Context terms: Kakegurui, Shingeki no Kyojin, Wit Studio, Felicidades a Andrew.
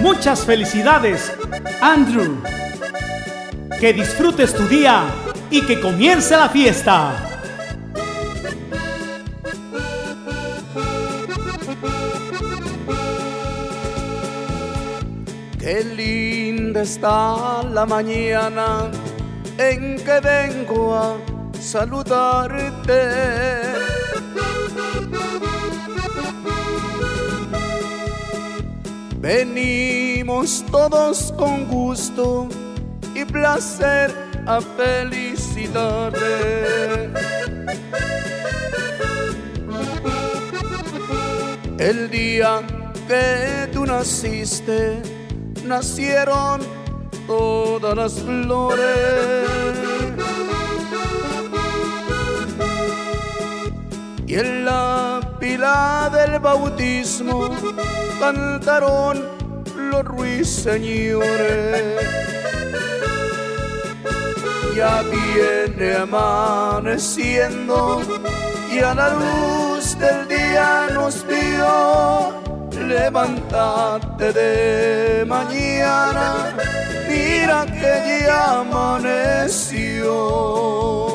Muchas felicidades, Andrew. Que disfrutes tu día y que comience la fiesta. Qué linda está la mañana en que vengo a saludarte. Venimos todos con gusto y placer a felicitarte. El día que tú naciste, nacieron todas las flores. Y en la pila del bautismo cantaron los ruiseñores. Ya viene amaneciendo y a la luz del día nos dio. Levántate de mañana, mira que ya amaneció.